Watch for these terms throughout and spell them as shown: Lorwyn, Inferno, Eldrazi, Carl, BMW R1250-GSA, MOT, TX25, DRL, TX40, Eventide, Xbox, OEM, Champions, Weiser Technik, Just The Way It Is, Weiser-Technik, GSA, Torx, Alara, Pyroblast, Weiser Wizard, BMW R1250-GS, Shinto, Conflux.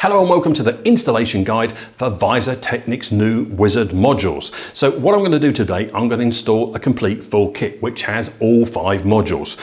Hello and welcome to the installation guide for Weiser-Technik's new Wizard modules. So what I'm going to do today, I'm going to install a complete full kit which has all 5 modules.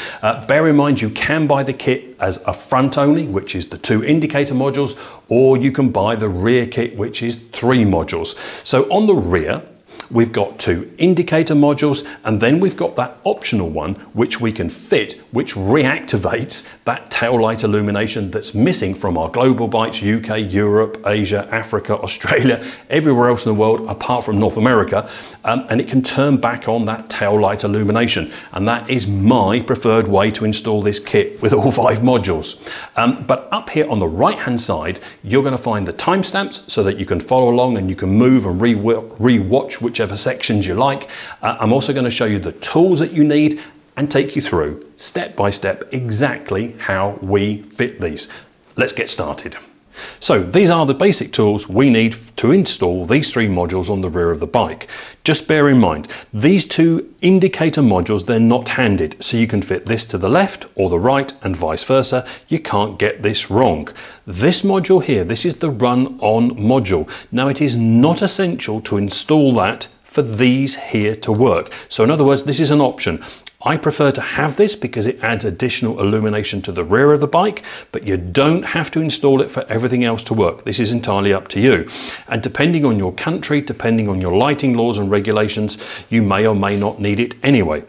Bear in mind you can buy the kit as a front only, which is the 2 indicator modules, or you can buy the rear kit, which is 3 modules. So on the rear, we've got 2 indicator modules, and then we've got that optional one which we can fit, which reactivates that tail light illumination that's missing from our global bikes, UK, Europe, Asia, Africa, Australia, everywhere else in the world apart from North America, and it can turn back on that tail light illumination. And that is my preferred way to install this kit with all 5 modules. But up here on the right hand side, you're going to find the timestamps so that you can follow along and you can move and re-watch whichever sections you like. I'm also going to show you the tools that you need and take you through step by step exactly how we fit these. Let's get started. So these are the basic tools we need to install these 3 modules on the rear of the bike. Just bear in mind, these 2 indicator modules, they're not handed, so you can fit this to the left or the right and vice versa. You can't get this wrong. This module here, this is the run-on module. Now it is not essential to install that for these here to work. So in other words, this is an option. I prefer to have this because it adds additional illumination to the rear of the bike, but you don't have to install it for everything else to work. This is entirely up to you. And depending on your country, depending on your lighting laws and regulations, you may or may not need it anyway.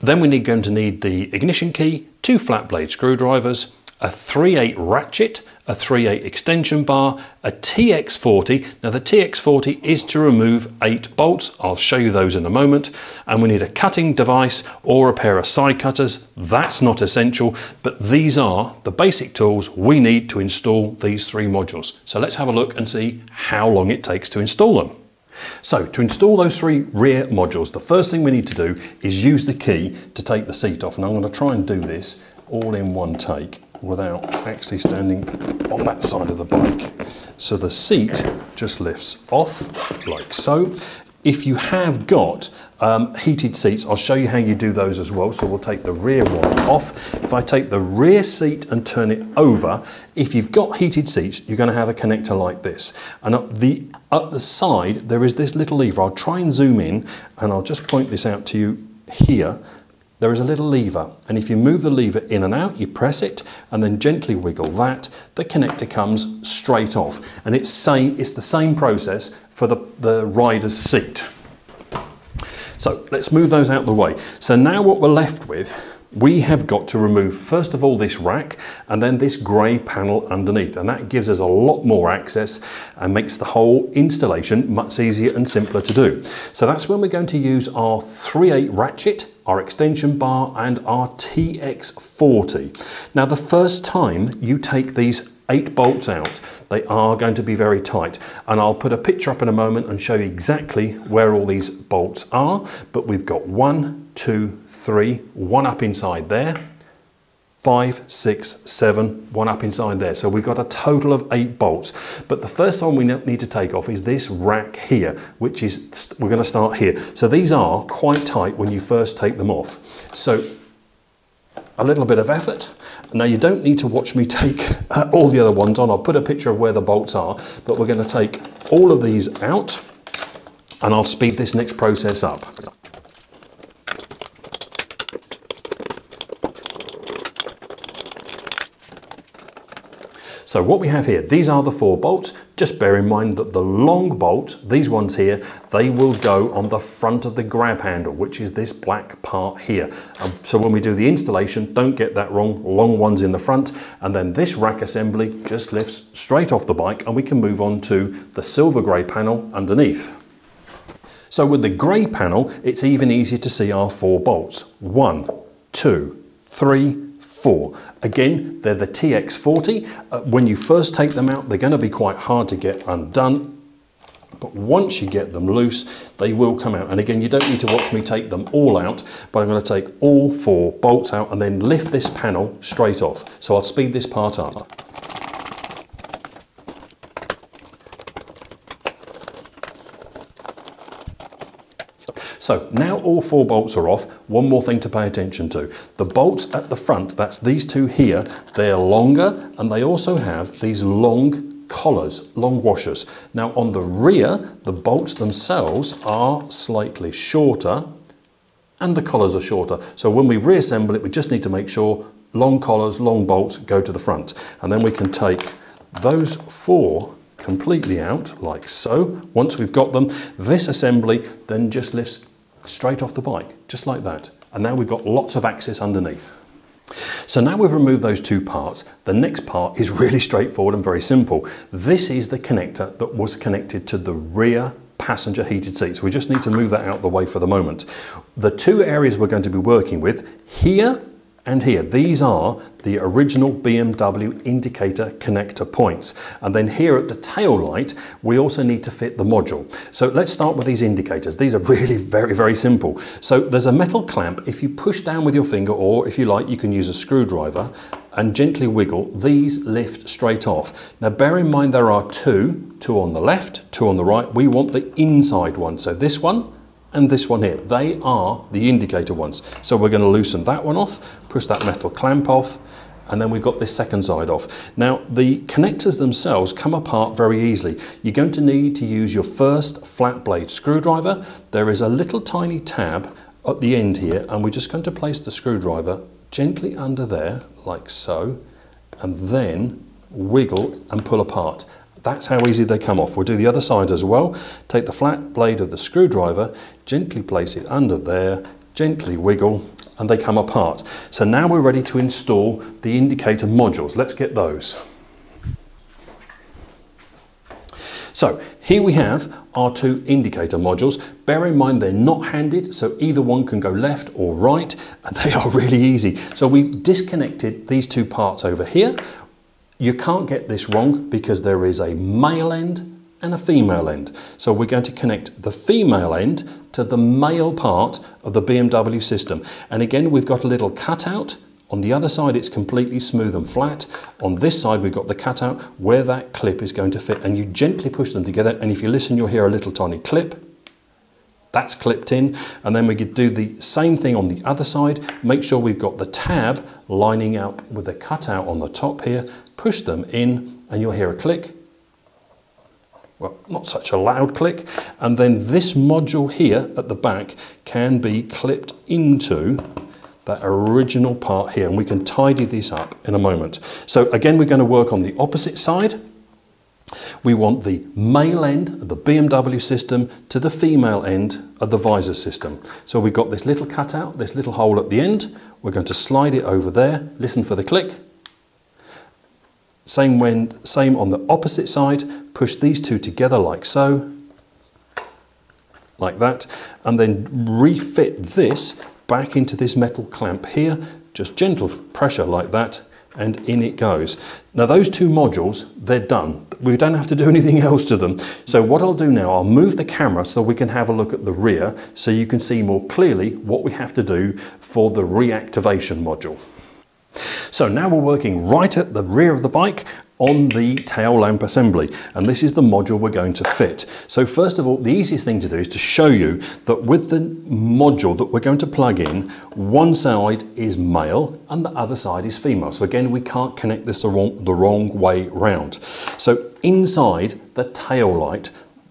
Then we're going to need the ignition key, 2 flat blade screwdrivers, a 3/8 ratchet, a 3/8 extension bar, a TX40. Now the TX40 is to remove 8 bolts. I'll show you those in a moment. And we need a cutting device or a pair of side cutters. That's not essential, but these are the basic tools we need to install these 3 modules. So let's have a look and see how long it takes to install them. So to install those 3 rear modules, the first thing we need to do is use the key to take the seat off. And I'm going to try and do this all in one take without actually standing on that side of the bike. So the seat just lifts off like so. If you have got heated seats, I'll show you how you do those as well. So we'll take the rear one off. If I take the rear seat and turn it over, if you've got heated seats, you're going to have a connector like this. And up the side, there is this little lever. I'll try and zoom in and I'll just point this out to you here. There is a little lever, and if you move the lever in and out, you press it and then gently wiggle that, the connector comes straight off. And it's the same process for the rider's seat. So let's move those out of the way. So now what we're left with, we have got to remove first of all this rack and then this grey panel underneath, and that gives us a lot more access and makes the whole installation much easier and simpler to do. So that's when we're going to use our 3/8 ratchet, our extension bar and our TX40. Now the first time you take these 8 bolts out, they are going to be very tight, and I'll put a picture up in a moment and show you exactly where all these bolts are. But we've got 1, 2, 3, 1 up inside there, 5, 6, 7, 1 up inside there. So we've got a total of 8 bolts. But the first one we need to take off is this rack here, which is, we're going to start here. So these are quite tight when you first take them off. So a little bit of effort. Now you don't need to watch me take all the other ones on. I'll put a picture of where the bolts are, but we're going to take all of these out and I'll speed this next process up. So what we have here, these are the 4 bolts. Just bear in mind that the long bolt, these ones here, they will go on the front of the grab handle, which is this black part here. So when we do the installation, don't get that wrong, long ones in the front. And then this rack assembly just lifts straight off the bike and we can move on to the silver grey panel underneath. So with the grey panel, it's even easier to see our 4 bolts. 1, 2, 3, 4. Again, they're the TX40. When you first take them out, they're going to be quite hard to get undone. But once you get them loose, they will come out. And again, you don't need to watch me take them all out, but I'm going to take all 4 bolts out and then lift this panel straight off. So I'll speed this part up. So now all 4 bolts are off. One more thing to pay attention to. The bolts at the front, that's these 2 here, they're longer and they also have these long collars, long washers. Now on the rear, the bolts themselves are slightly shorter and the collars are shorter. So when we reassemble it, we just need to make sure long collars, long bolts go to the front. And then we can take those four completely out, like so. Once we've got them, this assembly then just lifts straight off the bike, just like that. And now we've got lots of access underneath. So now we've removed those two parts, the next part is really straightforward and very simple. This is the connector that was connected to the rear passenger heated seats. We just need to move that out of the way for the moment. The two areas we're going to be working with, here and here, these are the original BMW indicator connector points. And then here at the tail light, we also need to fit the module. So let's start with these indicators. These are really very, very simple. So there's a metal clamp. If you push down with your finger, or if you like, you can use a screwdriver and gently wiggle, these lift straight off. Now bear in mind there are two on the left, two on the right. We want the inside one. So this one, and this one here, they are the indicator ones. So we're going to loosen that one off, push that metal clamp off, and then we've got this second side off. Now the connectors themselves come apart very easily. You're going to need to use your first flat blade screwdriver. There is a little tiny tab at the end here, and we're just going to place the screwdriver gently under there, like so, and then wiggle and pull apart. That's how easy they come off. We'll do the other side as well. Take the flat blade of the screwdriver, gently place it under there, gently wiggle, and they come apart. So now we're ready to install the indicator modules. Let's get those. So here we have our two indicator modules. Bear in mind they're not handed, so either one can go left or right, and they are really easy. So we've disconnected these two parts over here. You can't get this wrong because there is a male end and a female end. So we're going to connect the female end to the male part of the BMW system. And again, we've got a little cutout. On the other side, it's completely smooth and flat. On this side, we've got the cutout where that clip is going to fit. And you gently push them together. And if you listen, you'll hear a little tiny clip. That's clipped in, and then we could do the same thing on the other side. Make sure we've got the tab lining up with the cutout on the top here. Push them in and you'll hear a click. Well, not such a loud click. And then this module here at the back can be clipped into that original part here, and we can tidy this up in a moment. So again, we're going to work on the opposite side. We want the male end of the BMW system to the female end of the Weiser system. So we've got this little cutout, this little hole at the end. We're going to slide it over there. Listen for the click. Same on the opposite side. Push these two together like so, like that, and then refit this back into this metal clamp here. Just gentle pressure like that, and in it goes. Now those two modules, they're done. We don't have to do anything else to them. So what I'll do now, I'll move the camera so we can have a look at the rear so you can see more clearly what we have to do for the reactivation module. So now we're working right at the rear of the bike on the tail lamp assembly, and this is the module we're going to fit. So first of all, the easiest thing to do is to show you that with the module that we're going to plug in, one side is male and the other side is female. So again, we can't connect this the wrong way round. So inside the tail light,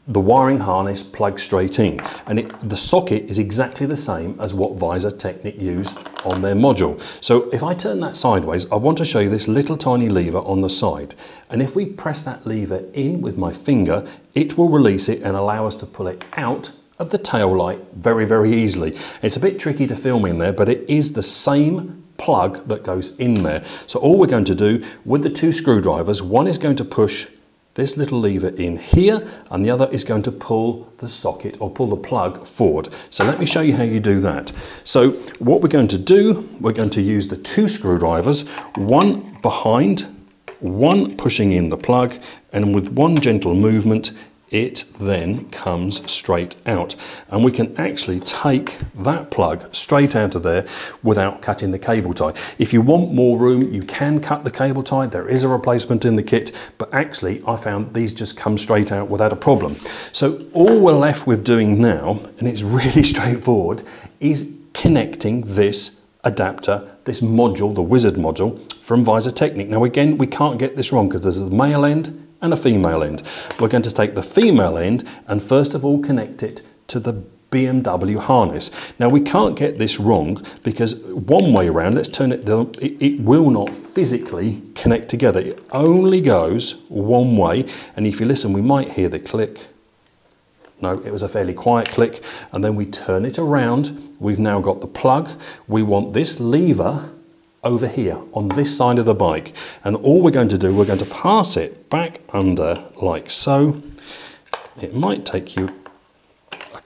the wiring harness plugs straight in, and the socket is exactly the same as what Weiser-Technik use on their module. So if I turn that sideways, I want to show you this little tiny lever on the side. And if we press that lever in with my finger, it will release it and allow us to pull it out of the tail light very, very easily. It's a bit tricky to film in there, but it is the same plug that goes in there. So all we're going to do with the two screwdrivers, one is going to push this little lever in here, and the other is going to pull the socket or pull the plug forward. So let me show you how you do that. So what we're going to do, we're going to use the two screwdrivers, one behind, one pushing in the plug, and with one gentle movement, it then comes straight out. And we can actually take that plug straight out of there without cutting the cable tie. If you want more room, you can cut the cable tie. There is a replacement in the kit, but actually I found these just come straight out without a problem. So all we're left with doing now, and it's really straightforward, is connecting this adapter, this module, the Wizard module from Weiser-Technik. Now again, we can't get this wrong because there's the male end and a female end. We're going to take the female end and first of all connect it to the BMW harness. Now we can't get this wrong because one way around, let's turn it down, it will not physically connect together. It only goes one way, and if you listen we might hear the click. No, it was a fairly quiet click, and then we turn it around. We've now got the plug. We want this lever over here on this side of the bike, and all we're going to do, we're going to pass it back under like so. It might take you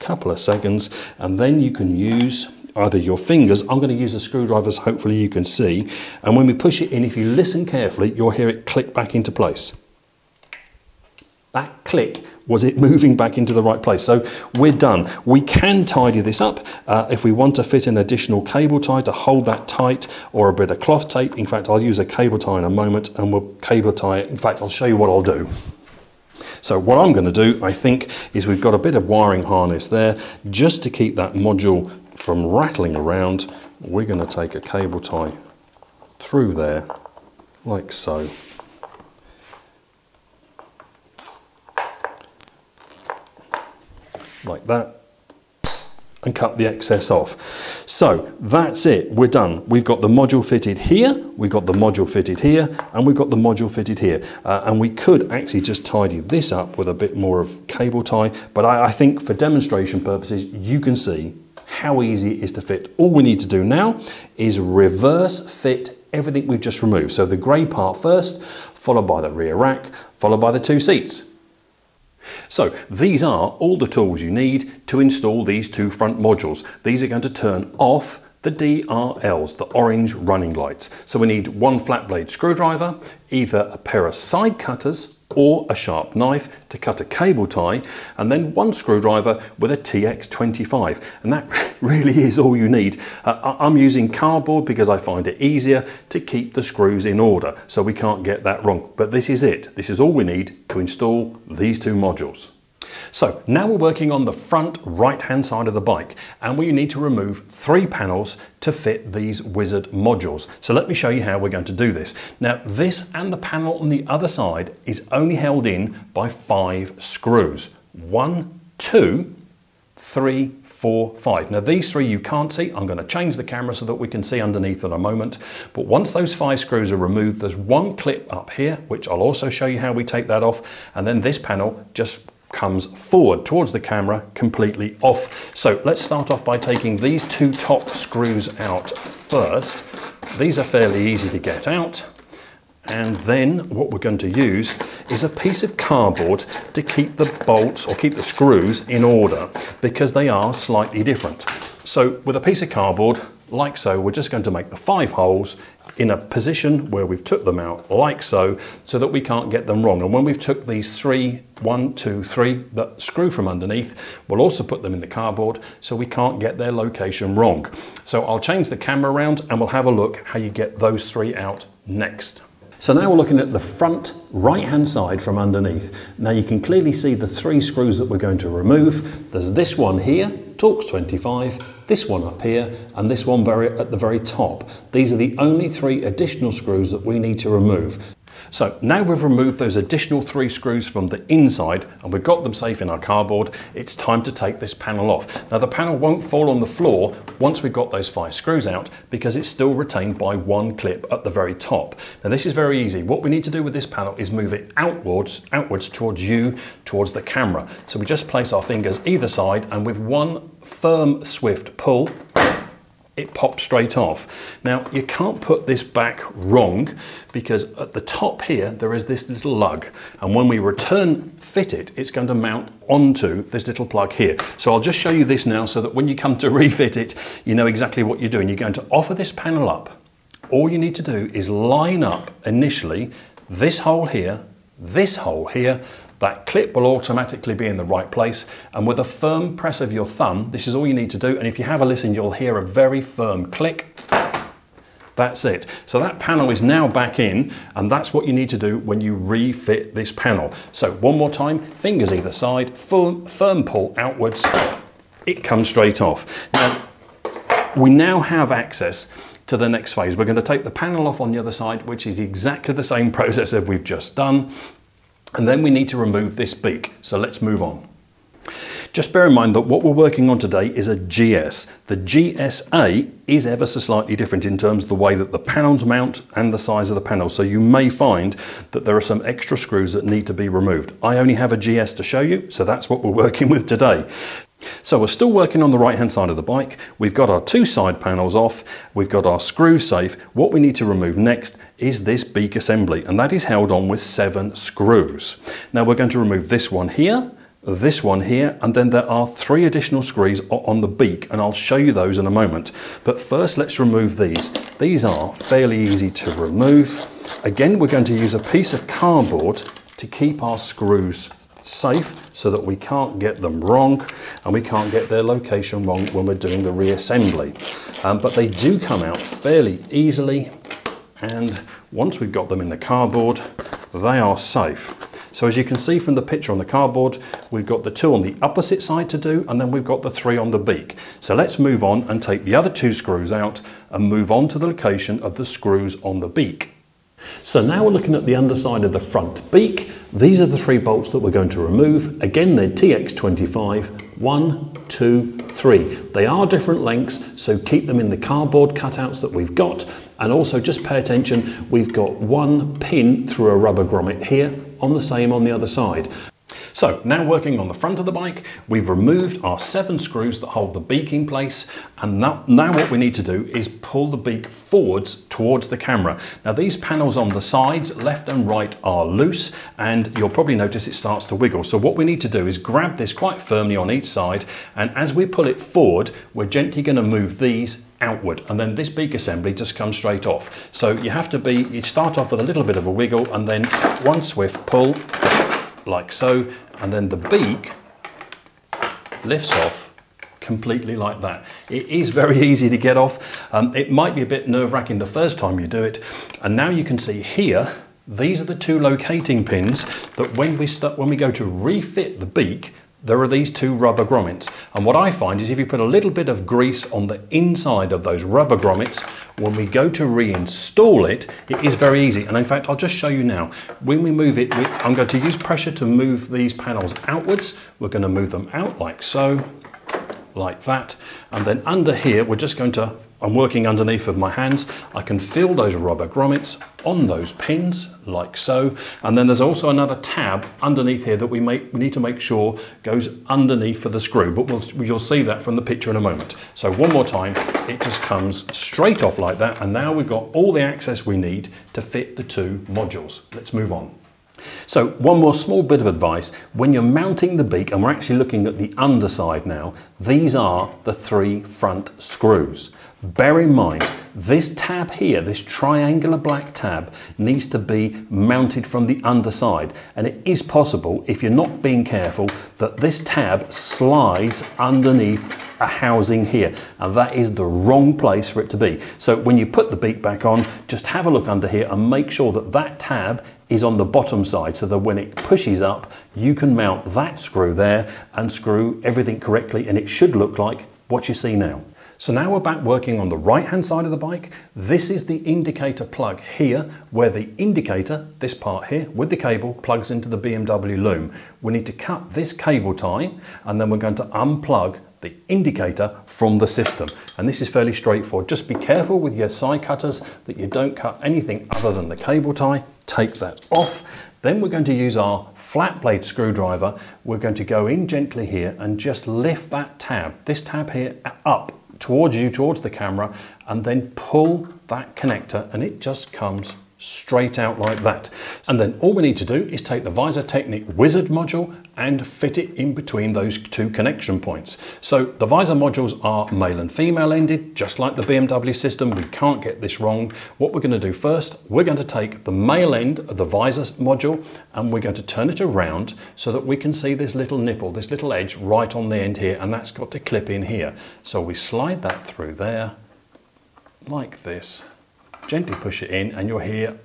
couple of seconds, and then you can use either your fingers. I'm going to use a screwdriver so hopefully you can see, and when we push it in, if you listen carefully, you'll hear it click back into place. That click was it moving back into the right place. So we're done. We can tidy this up if we want to fit an additional cable tie to hold that tight, or a bit of cloth tape. In fact, I'll use a cable tie in a moment and we'll cable tie it. In fact, I'll show you what I'll do. So what I'm going to do, I think, is we've got a bit of wiring harness there just to keep that module from rattling around. We're going to take a cable tie through there like so. Like that. And cut the excess off. So that's it, we're done. We've got the module fitted here, we've got the module fitted here, and we've got the module fitted here. And we could actually just tidy this up with a bit more of cable tie, but I think for demonstration purposes, you can see how easy it is to fit. All we need to do now is reverse fit everything we've just removed. So the grey part first, followed by the rear rack, followed by the two seats. So these are all the tools you need to install these two front modules. These are going to turn off the DRLs, the orange running lights. So we need one flat blade screwdriver, either a pair of side cutters or a sharp knife to cut a cable tie, and then one screwdriver with a TX25. And that really is all you need. I'm using cardboard because I find it easier to keep the screws in order, so we can't get that wrong. But this is it. This is all we need to install these two modules. So now we're working on the front right-hand side of the bike, and we need to remove three panels to fit these Wizard modules. So let me show you how we're going to do this. Now this and the panel on the other side is only held in by 5 screws. 1, 2, 3, 4, 5. Now these three you can't see. I'm going to change the camera so that we can see underneath in a moment. But once those 5 screws are removed, there's one clip up here, which I'll also show you how we take that off. And then this panel just comes forward towards the camera, completely off. So let's start off by taking these two top screws out first. These are fairly easy to get out. And then what we're going to use is a piece of cardboard to keep the bolts or keep the screws in order, because they are slightly different. So with a piece of cardboard, like so, we're just going to make the 5 holes in a position where we've took them out, like so, so that we can't get them wrong. And when we've took these 3, 1, 2, 3, that screw from underneath, we'll also put them in the cardboard so we can't get their location wrong. So I'll change the camera around and we'll have a look how you get those 3 out next. So now we're looking at the front right-hand side from underneath. Now you can clearly see the 3 screws that we're going to remove. There's this one here, Torx 25, this one up here, and this one at the very top. These are the only 3 additional screws that we need to remove. So now we've removed those additional 3 screws from the inside and we've got them safe in our cardboard, it's time to take this panel off. Now the panel won't fall on the floor once we've got those 5 screws out, because it's still retained by one clip at the very top. Now this is very easy. What we need to do with this panel is move it outwards towards you, towards the camera. So we just place our fingers either side, and with one firm, swift pull, it pops straight off. Now you can't put this back wrong, because at the top here there is this little lug, and when we return fit it, it's going to mount onto this little plug here. So I'll just show you this now so that when you come to refit it, you know exactly what you're doing. You're going to offer this panel up. All you need to do is line up initially this hole here, this hole here. That clip will automatically be in the right place, and with a firm press of your thumb, this is all you need to do, and if you have a listen, you'll hear a very firm click. That's it. So that panel is now back in, and that's what you need to do when you refit this panel. So one more time, fingers either side, firm pull outwards, it comes straight off. Now, we now have access to the next phase. We're going to take the panel off on the other side, which is exactly the same process as we've just done. And then we need to remove this beak. So let's move on. Just bear in mind that what we're working on today is a GS. The GSA is ever so slightly different in terms of the way that the panels mount and the size of the panel. So you may find that there are some extra screws that need to be removed. I only have a GS to show you, so that's what we're working with today. So we're still working on the right hand side of the bike. We've got our two side panels off, we've got our screw safe. What we need to remove next is this beak assembly, and that is held on with 7 screws. Now we're going to remove this one here, this one here, and then there are 3 additional screws on the beak, and I'll show you those in a moment. But first let's remove these. These are fairly easy to remove. Again, we're going to use a piece of cardboard to keep our screws safe so that we can't get them wrong and we can't get their location wrong when we're doing the reassembly. But they do come out fairly easily, and once we've got them in the cardboard, they are safe. So as you can see from the picture on the cardboard, we've got the 2 on the opposite side to do, and then we've got the 3 on the beak. So let's move on and take the other 2 screws out and move on to the location of the screws on the beak. So now we're looking at the underside of the front beak. These are the 3 bolts that we're going to remove. Again, they're TX25, 1, 2, 3. They are different lengths, so keep them in the cardboard cutouts that we've got. And also just pay attention, we've got 1 pin through a rubber grommet here, on the same on the other side. So now working on the front of the bike, we've removed our 7 screws that hold the beak in place, and now what we need to do is pull the beak forwards towards the camera. Now these panels on the sides, left and right, are loose, and you'll probably notice it starts to wiggle. So what we need to do is grab this quite firmly on each side, and as we pull it forward, we're gently going to move these outward, and then this beak assembly just comes straight off. So you start off with a little bit of a wiggle, and then one swift pull, like so, and then the beak lifts off completely like that. It is very easy to get off. It might be a bit nerve-wracking the first time you do it. And now you can see here, these are the 2 locating pins that when we go to refit the beak, there are these 2 rubber grommets. And what I find is if you put a little bit of grease on the inside of those rubber grommets, when we go to reinstall it, it is very easy. And in fact, I'll just show you now. When we move it, I'm going to use pressure to move these panels outwards. We're going to move them out like so, like that. And then under here, we're just going to, I'm working underneath with my hands. I can feel those rubber grommets on those pins, like so. And then there's also another tab underneath here that we need to make sure goes underneath for the screw, but you'll see that from the picture in a moment. So one more time, it just comes straight off like that. And now we've got all the access we need to fit the 2 modules. Let's move on. So one more small bit of advice, when you're mounting the beak, and we're actually looking at the underside now, these are the 3 front screws. Bear in mind, this tab here, this triangular black tab, needs to be mounted from the underside. And it is possible, if you're not being careful, that this tab slides underneath a housing here, and that is the wrong place for it to be. So when you put the beak back on, just have a look under here and make sure that that tab is on the bottom side, so that when it pushes up, you can mount that screw there and screw everything correctly, and it should look like what you see now. So now we're back working on the right hand side of the bike. This is the indicator plug here, where the indicator, this part here with the cable, plugs into the BMW loom. We need to cut this cable tie, and then we're going to unplug the indicator from the system. And this is fairly straightforward. Just be careful with your side cutters that you don't cut anything other than the cable tie. Take that off. Then we're going to use our flat blade screwdriver. We're going to go in gently here and just lift that tab, this tab here, up towards you, towards the camera, and then pull that connector, and it just comes straight out like that. And then all we need to do is take the Weiser-Technik Wizard module and fit it in between those 2 connection points. So the Weiser modules are male and female ended, just like the BMW system. We can't get this wrong. What we're going to do first, we're going to take the male end of the Weiser module, and we're going to turn it around so that we can see this little nipple, this little edge right on the end here, and that's got to clip in here. So we slide that through there like this, gently push it in, and you'll hear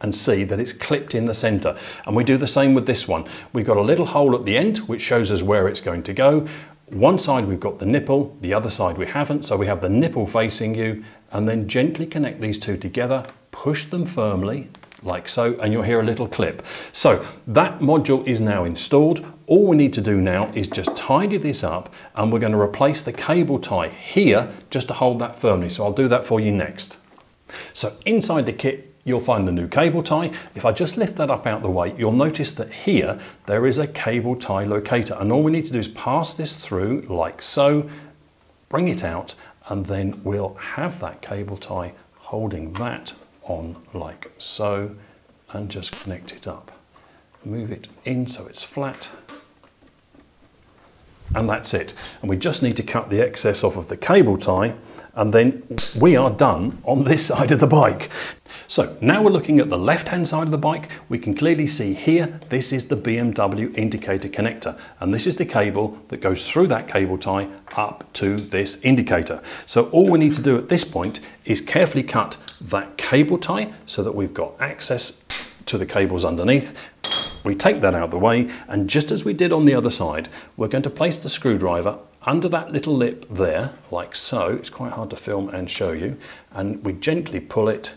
and see that it's clipped in the center. And we do the same with this one. We've got a little hole at the end which shows us where it's going to go. One side we've got the nipple, the other side we haven't, so we have the nipple facing you, and then gently connect these 2 together, push them firmly like so, and you'll hear a little clip. So that module is now installed. All we need to do now is just tidy this up, and we're going to replace the cable tie here just to hold that firmly. So I'll do that for you next. So inside the kit, you'll find the new cable tie. If I just lift that up out the way, you'll notice that here there is a cable tie locator, and all we need to do is pass this through like so, bring it out, and then we'll have that cable tie holding that on like so, and just connect it up. Move it in so it's flat, and that's it. And we just need to cut the excess off of the cable tie, and then we are done on this side of the bike. So now we're looking at the left-hand side of the bike. We can clearly see here, this is the BMW indicator connector, and this is the cable that goes through that cable tie up to this indicator. So all we need to do at this point is carefully cut that cable tie so that we've got access to the cables underneath. We take that out of the way, and just as we did on the other side, we're going to place the screwdriver under that little lip there, like so. It's quite hard to film and show you. And we gently pull it,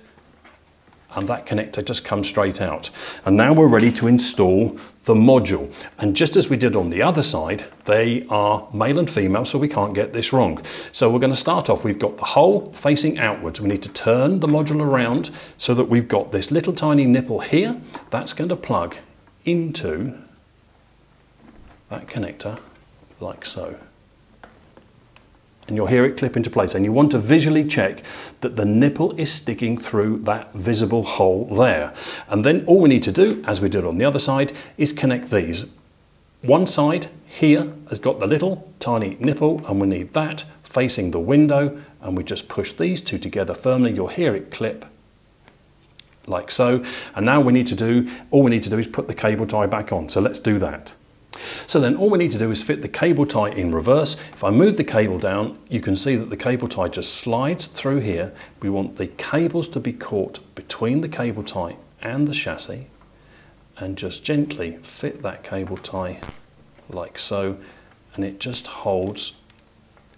and that connector just comes straight out. And now we're ready to install the module. And just as we did on the other side, they are male and female, so we can't get this wrong. So we're going to start off, we've got the hole facing outwards. We need to turn the module around so that we've got this little tiny nipple here. That's going to plug into that connector like so, and you'll hear it clip into place. And you want to visually check that the nipple is sticking through that visible hole there. And then all we need to do, as we did on the other side, is connect these. One side here has got the little tiny nipple, and we need that facing the window, and we just push these two together firmly. You'll hear it clip like so. And now we need to do, all we need to do is put the cable tie back on. So let's do that. So then all we need to do is fit the cable tie in reverse. If I move the cable down, you can see that the cable tie just slides through here. We want the cables to be caught between the cable tie and the chassis, and just gently fit that cable tie like so, and it just holds.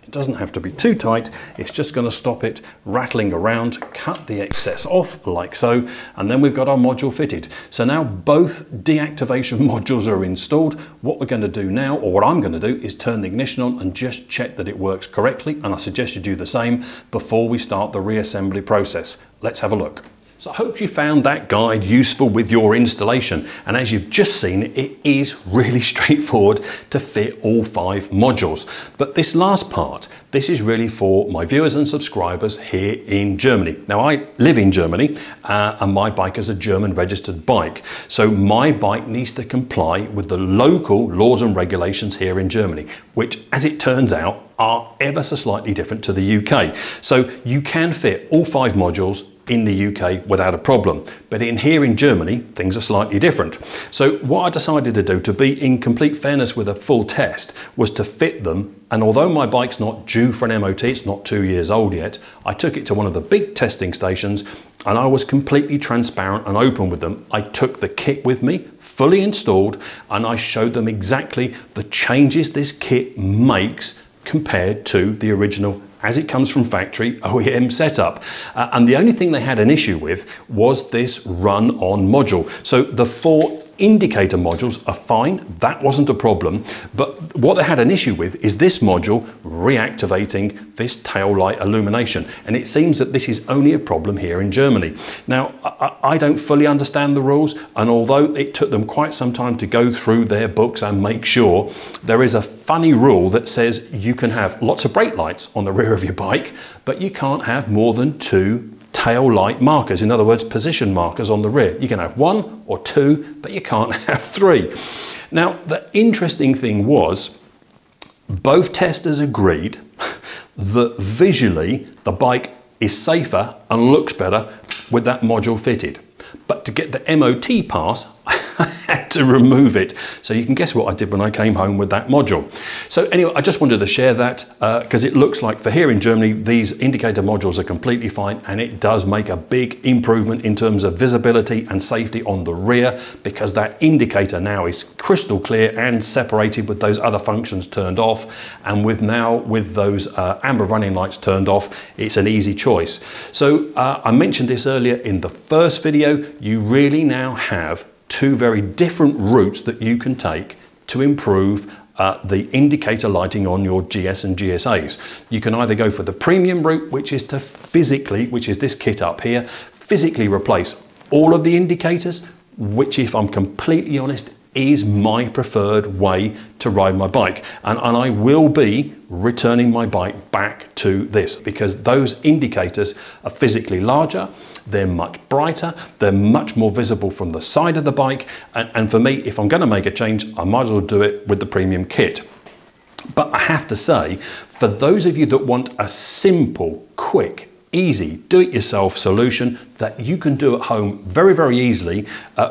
It doesn't have to be too tight, it's just going to stop it rattling around. Cut the excess off like so, and then we've got our module fitted. So now both deactivation modules are installed. What we're going to do now, or what I'm going to do, is turn the ignition on and just check that it works correctly, and I suggest you do the same before we start the reassembly process. Let's have a look. So I hope you found that guide useful with your installation, and as you've just seen, it is really straightforward to fit all 5 modules. But this last part, this is really for my viewers and subscribers here in Germany. Now I live in Germany, and my bike is a German registered bike, so my bike needs to comply with the local laws and regulations here in Germany, which, as it turns out, are ever so slightly different to the UK. So you can fit all 5 modules in the UK without a problem, but in here in Germany things are slightly different. So what I decided to do, to be in complete fairness with a full test, was to fit them. And although my bike's not due for an MOT, it's not 2 years old yet, I took it to one of the big testing stations, and I was completely transparent and open with them. I took the kit with me, fully installed, and I showed them exactly the changes this kit makes compared to the original as it comes from factory OEM setup. And the only thing they had an issue with was this run-on module. So the 4 indicator modules are fine, that wasn't a problem, but what they had an issue with is this module reactivating this tail light illumination, and it seems that this is only a problem here in Germany. Now I don't fully understand the rules, and although it took them quite some time to go through their books and make sure, there is a funny rule that says you can have lots of brake lights on the rear of your bike, but you can't have more than 2 tail light markers, in other words position markers on the rear. You can have 1 or 2, but you can't have 3. Now the interesting thing was, both testers agreed that visually the bike is safer and looks better with that module fitted, but to get the MOT pass I had to remove it. So you can guess what I did when I came home with that module. So anyway, I just wanted to share that because it looks like for here in Germany, these indicator modules are completely fine, and it does make a big improvement in terms of visibility and safety on the rear, because that indicator now is crystal clear and separated with those other functions turned off. And with now, with those amber running lights turned off, it's an easy choice. So I mentioned this earlier in the first video, you really now have two very different routes that you can take to improve the indicator lighting on your GS and GSAs. You can either go for the premium route, which is to physically, which is this kit up here, physically replace all of the indicators, which if I'm completely honest, is my preferred way to ride my bike. And I will be returning my bike back to this, because those indicators are physically larger, they're much brighter, they're much more visible from the side of the bike. And for me, if I'm gonna make a change, I might as well do it with the premium kit. But I have to say, for those of you that want a simple, quick, easy do-it-yourself solution that you can do at home very, very easily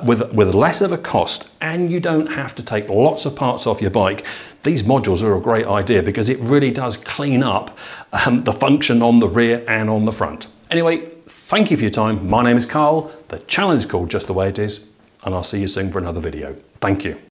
with less of a cost, and you don't have to take lots of parts off your bike, these modules are a great idea because it really does clean up the function on the rear and on the front. Anyway, thank you for your time. My name is Carl. The channel is called Just The Way It Is, and I'll see you soon for another video. Thank you.